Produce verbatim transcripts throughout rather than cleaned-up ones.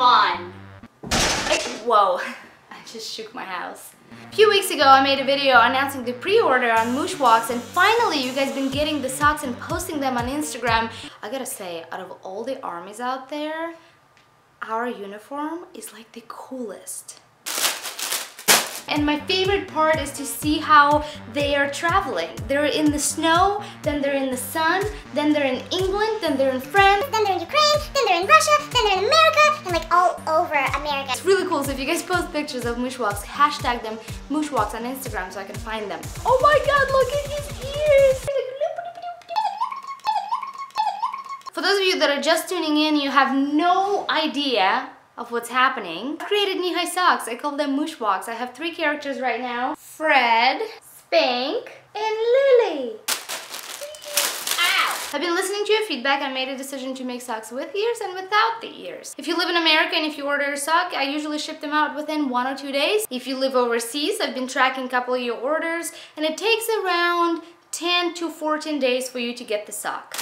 fun. It, whoa, I just shook my house. A few weeks ago I made a video announcing the pre-order on MooshWalks, and finally you guys have been getting the socks and posting them on Instagram. I gotta say, out of all the armies out there, our uniform is like the coolest. And my favorite part is to see how they are traveling. They're in the snow, then they're in the sun, then they're in England, then they're in France, then they're in Ukraine, then they're in Russia, then they're in America, and like all over America. It's really cool, so if you guys post pictures of MooshWalks, hashtag them MooshWalks on Instagram so I can find them. Oh my god, look at his ears! For those of you that are just tuning in, you have no idea of what's happening. I've created knee-high socks. I call them MooshWalks. I have three characters right now: Fred, Spank, and Lily. Ow! I've been listening to your feedback and made a decision to make socks with ears and without the ears. If you live in America and if you order a sock, I usually ship them out within one or two days. If you live overseas, I've been tracking a couple of your orders, and it takes around ten to fourteen days for you to get the sock.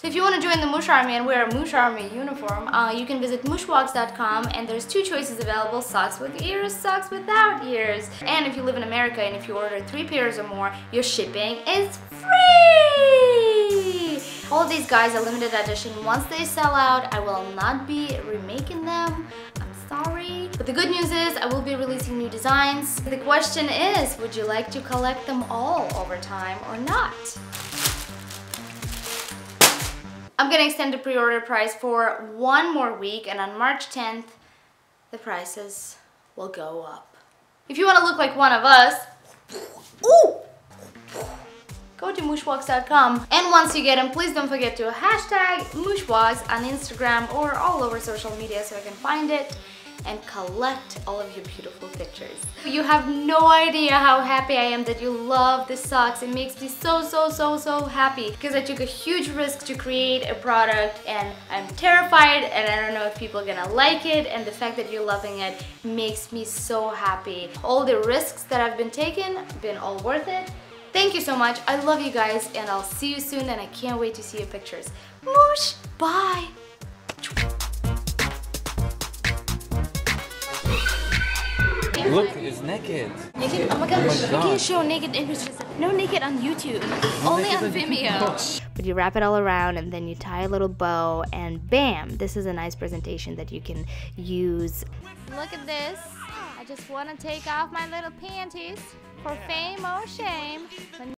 So if you want to join the Moosh Army and wear a Moosh Army uniform, uh, you can visit mooshwalks dot com, and there's two choices available: socks with ears, socks without ears. And if you live in America and if you order three pairs or more, your shipping is free! All of these guys are limited edition. Once they sell out, I will not be remaking them. Sorry. But the good news is I will be releasing new designs. The question is, would you like to collect them all over time or not? I'm gonna extend the pre-order price for one more week, and on March tenth, the prices will go up. If you wanna look like one of us, ooh, go to mooshwalks dot com. And once you get them, please don't forget to hashtag MooshWalks on Instagram or all over social media so I can find it and collect all of your beautiful pictures. You have no idea how happy I am that you love the socks. It makes me so, so, so, so happy because I took a huge risk to create a product, and I'm terrified and I don't know if people are gonna like it, and the fact that you're loving it makes me so happy. All the risks that I've been taking have been all worth it. Thank you so much. I love you guys, and I'll see you soon, and I can't wait to see your pictures. Moosh! Bye! Look, it's naked. Naked? Oh my gosh. Oh my God. You can show naked images. No naked on YouTube. No, only on Vimeo. But you wrap it all around and then you tie a little bow, and bam! This is a nice presentation that you can use. Look at this. I just want to take off my little panties for fame or shame.